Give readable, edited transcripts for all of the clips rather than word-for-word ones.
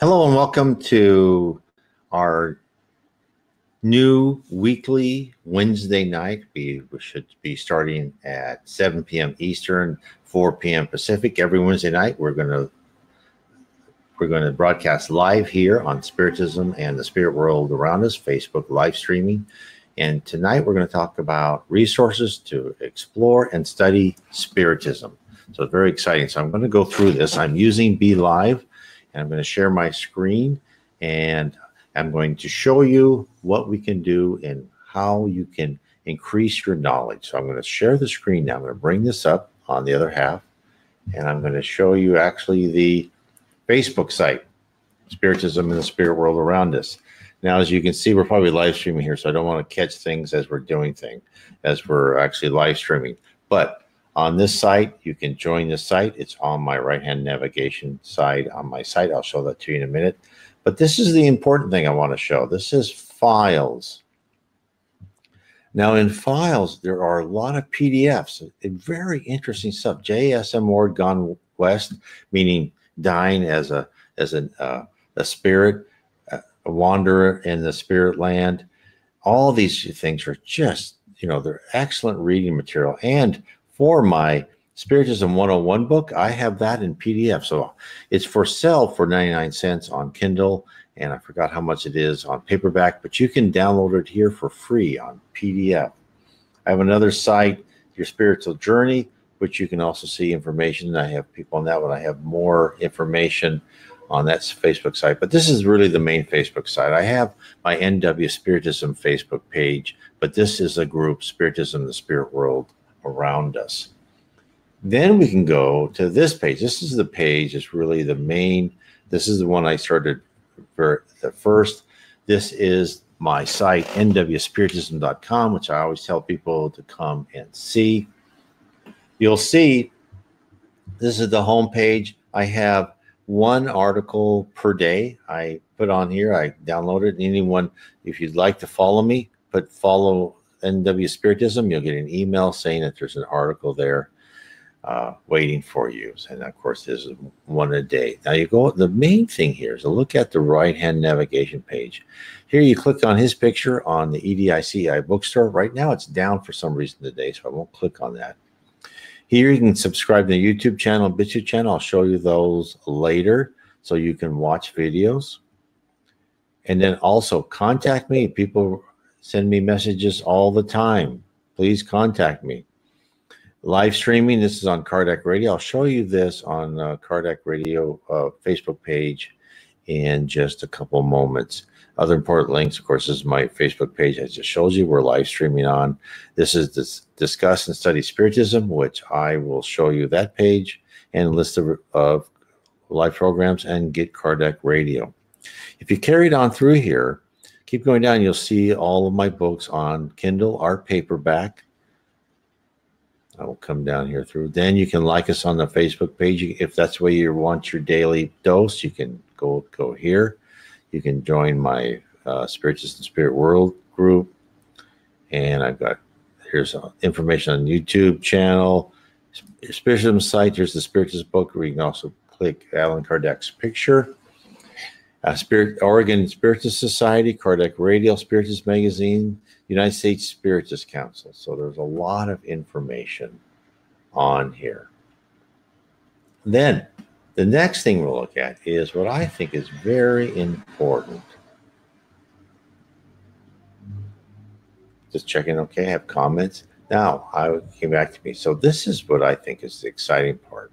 Hello and welcome to our new weekly Wednesday night. We should be starting at 7 p.m. Eastern, 4 p.m. Pacific. Every Wednesday night, we're going to broadcast live here on Spiritism and the Spirit World Around Us, Facebook live streaming. And tonight we're going to talk about resources to explore and study Spiritism. So it's very exciting. So I'm going to go through this. I'm using Be Live, and I'm going to share my screen, and I'm going to show you what we can do and how you can increase your knowledge. So I'm going to share the screen now. I'm going to bring this up on the other half, and I'm going to show you actually the Facebook site, Spiritism and the Spirit World Around Us. Now, as you can see, we're probably live streaming here, so I don't want to catch things as we're doing things, as we're actually live streaming. But on this site, you can join this site. It's on my right-hand navigation side on my site. I'll show that to you in a minute. But this is the important thing I want to show. This is files. Now, in files, there are a lot of PDFs, a very interesting stuff. JSM word gone west, meaning dying as a spirit, a wanderer in the spirit land. All these things are just, you know, they're excellent reading material. And for my Spiritism 101 book, I have that in PDF. So it's for sale for 99 cents on Kindle, and I forgot how much it is on paperback, but you can download it here for free on PDF. I have another site, Your Spiritual Journey, which you can also see information. I have people on that one. I have more information on that Facebook site, but this is really the main Facebook site. I have my NW Spiritism Facebook page, but this is a group, Spiritism, the Spirit World Around Us. Then we can go to this page. This is the page, it's really the main. This is the one I started for the first. This is my site, nwspiritism.com, which I always tell people to come and see. You'll see this is the home page. I have one article per day I put on here. I downloaded anyone. If you'd like to follow me, put follow NW Spiritism, you'll get an email saying that there's an article there waiting for you. And of course, this is one a day. Now you go, the main thing here is to look at the right-hand navigation page. Here you click on his picture on the EDICI bookstore. Right now it's down for some reason today, so I won't click on that. Here you can subscribe to the YouTube channel, BitChute channel. I'll show you those later so you can watch videos. And then also contact me. People send me messages all the time. Please contact me. Live streaming, this is on Kardec Radio. I'll show you this on Kardec Radio Facebook page in just a couple moments. Other important links, of course, is my Facebook page. I just showed you we're live streaming on. This is Discuss and Study Spiritism, which I will show you that page and list of live programs and get Kardec Radio. If you carry it on through here, keep going down, you'll see all of my books on Kindle or paperback. I will come down here through. Then you can like us on the Facebook page. If that's the way you want your daily dose, you can go here. You can join my Spiritus and Spirit World group. And I've got, here's information on YouTube channel, Spiritism site. Here's the Spiritus book, where you can also click Allan Kardec's picture. Oregon Spiritus Society, Kardec Radio, Spiritus Magazine, United States Spiritus Council. So there's a lot of information on here. Then the next thing we'll look at is what I think is very important. Just checking, okay, I have comments. Now, I came back to me. So this is what I think is the exciting part.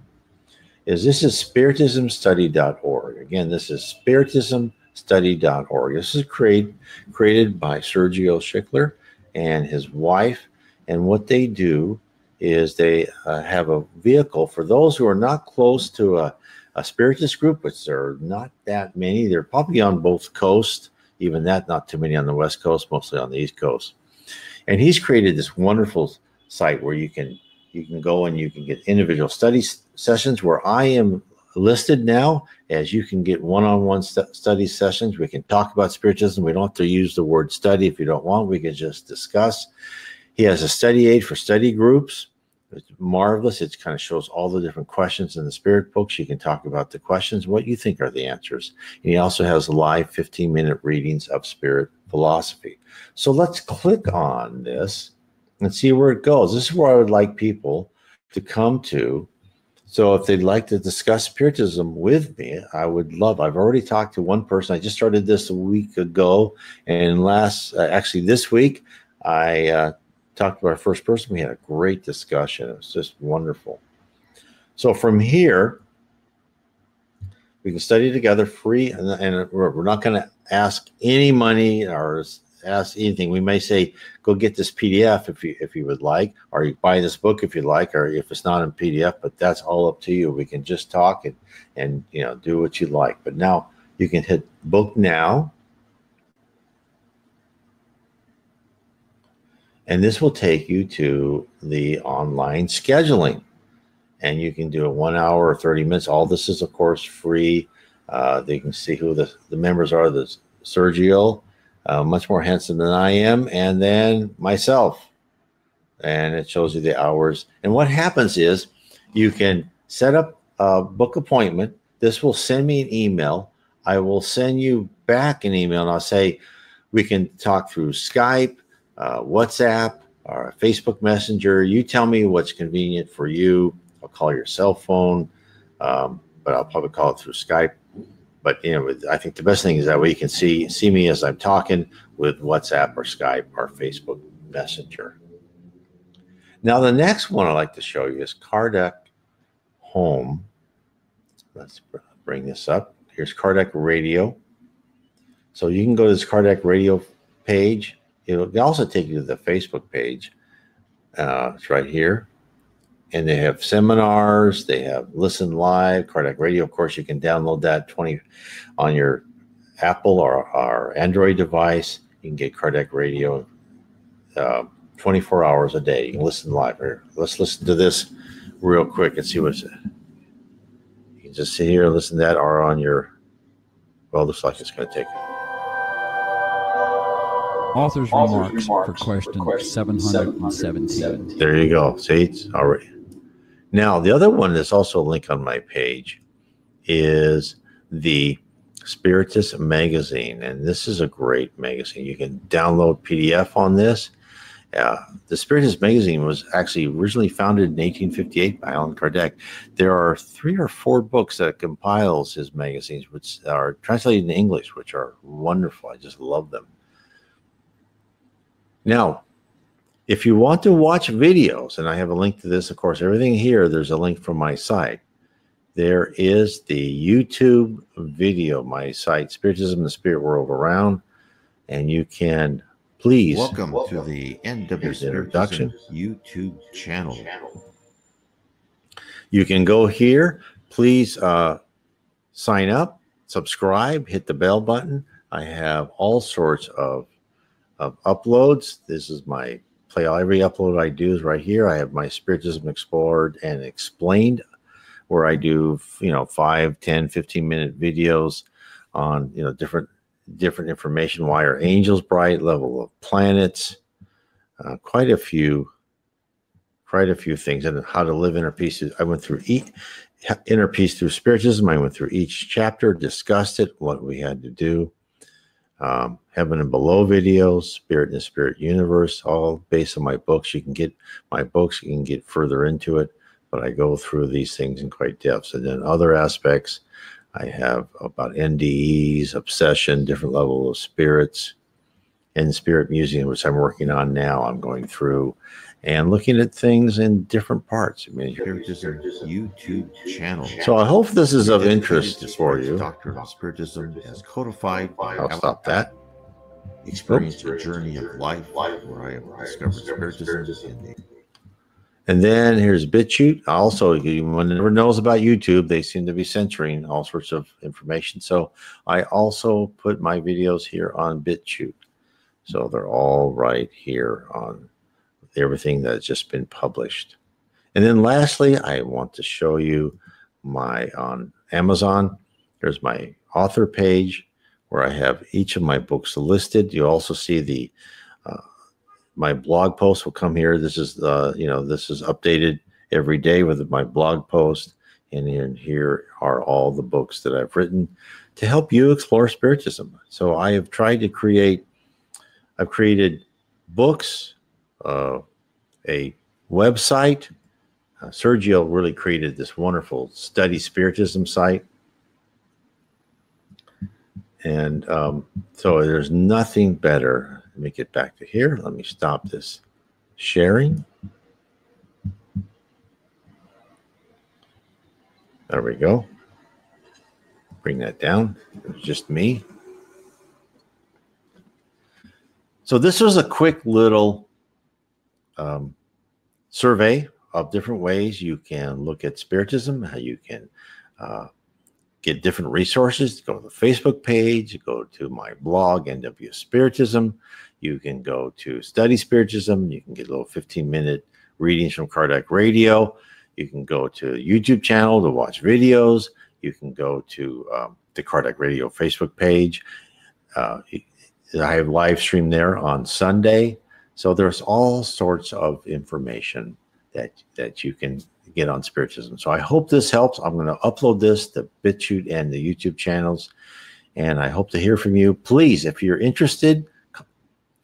This is spiritismstudy.org. Again, this is spiritismstudy.org. This is created by Sergio Schickler and his wife. And what they do is they have a vehicle for those who are not close to a Spiritist group, which there are not that many. They're probably on both coasts, even that, not too many on the West Coast, mostly on the East Coast. And he's created this wonderful site where you can go and you can get individual study sessions where I am listed now, as you can get one-on-one study sessions. We can talk about Spiritism. We don't have to use the word study if you don't want. We can just discuss. He has a study aid for study groups. It's marvelous. It kind of shows all the different questions in the spirit books. You can talk about the questions, what you think are the answers. And he also has live 15-minute readings of spirit philosophy. So let's click on this and see where it goes. This is where I would like people to come to. So if they'd like to discuss Spiritism with me, I would love. I've already talked to one person. I just started this a week ago, and this week, I talked to our first person. We had a great discussion. It was just wonderful. So from here, we can study together free, and we're not going to ask any money or ask anything. We may say, go get this PDF if you would like, or you buy this book if you like, or if it's not in PDF, but that's all up to you. We can just talk and you know, do what you like. But now you can hit book now, and this will take you to the online scheduling, and you can do it 1 hour or 30 minutes. All this is of course free. They can see who the members are. There's Sergio, much more handsome than I am, and then myself, and it shows you the hours. And what happens is you can set up a book appointment. This will send me an email. I will send you back an email, and I'll say we can talk through Skype, WhatsApp, or Facebook Messenger. You tell me what's convenient for you. I'll call your cell phone, but I'll probably call it through Skype. But you know, I think the best thing is that way you can see me as I'm talking with WhatsApp or Skype or Facebook Messenger. Now, the next one I'd like to show you is Kardec Home. Let's bring this up. Here's Kardec Radio. So you can go to this Kardec Radio page. It'll also take you to the Facebook page. It's right here. And they have seminars, they have Listen Live, Kardec Radio. Of course, you can download that on your Apple or Android device. You can get Kardec Radio 24 hours a day. You can listen live. Here, let's listen to this real quick and see what's it. You can just sit here and listen to that, or on your, well, looks like it's going to take it. Author's remarks for question 717. There you go. See, it's already. Now, the other one that's also a link on my page is the Spiritus Magazine, and this is a great magazine. You can download PDF on this. The Spiritus Magazine was actually originally founded in 1858 by Allan Kardec. There are 3 or 4 books that compiles his magazines, which are translated into English, which are wonderful. I just love them. Now, if you want to watch videos, and I have a link to this, of course, everything here, there's a link from my site. There is the YouTube video, my site, Spiritism, the Spirit World Around, and you can please. Welcome to the NW Spiritism YouTube channel. You can go here. Please sign up, subscribe, hit the bell button. I have all sorts of uploads. This is my play. Every upload I do is right here. I have my Spiritism Explored and Explained, where I do 5, 10, 15-minute videos on different information. Why are angels bright? Level of planets, quite a few things, and how to live inner peace. I went through inner peace through Spiritism. I went through each chapter, discussed it, what we had to do. Heaven and Below videos, Spirit and the Spirit Universe, all based on my books. You can get my books, you can get further into it, but I go through these things in quite depth. And then other aspects I have about NDEs, obsession, different level of spirits, and Spirit Museum, which I'm working on now. I'm going through and looking at things in different parts. I mean, there's a YouTube channel. So I hope this is of interest for you. Doctrine of Spiritism is codified by. I'll stop that. Experience the journey of life, where I have discovered Spiritism. And then here's BitChute. Also, one never knows about YouTube. They seem to be censoring all sorts of information. So I also put my videos here on BitChute. So they're all right here on everything that's just been published. And then lastly, I want to show you my, on Amazon, there's my author page where I have each of my books listed. You also see my blog post will come here. This is updated every day with my blog post. And in here are all the books that I've written to help you explore Spiritism. So I have tried to create, I've created books, a website. Sergio really created this wonderful Study Spiritism site. And so there's nothing better. Let me get back to here. Let me stop this sharing. There we go. Bring that down. It's just me. So this was a quick little survey of different ways you can look at Spiritism, how you can get different resources. Go to the Facebook page, go to my blog, NW Spiritism. You can go to Study Spiritism. You can get a little 15-minute readings from Kardec Radio. You can go to the YouTube channel to watch videos. You can go to the Kardec Radio Facebook page. I have live stream there on Sunday. So there's all sorts of information that you can get on Spiritism. So I hope this helps. I'm going to upload this to BitChute and the YouTube channels. And I hope to hear from you. Please, if you're interested,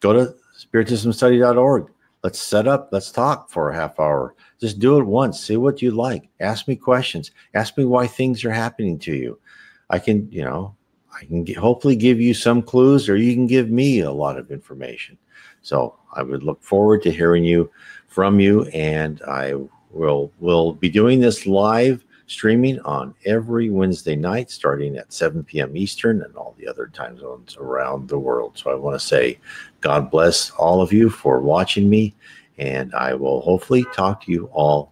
go to spiritismstudy.org. Let's set up. Let's talk for a half hour. Just do it once. See what you like. Ask me questions. Ask me why things are happening to you. I can, you know, I can hopefully give you some clues, or you can give me a lot of information. So I would look forward to hearing from you. And I will be doing this live streaming on every Wednesday night, starting at 7 p.m. Eastern and all the other time zones around the world. So I want to say God bless all of you for watching me, and I will hopefully talk to you all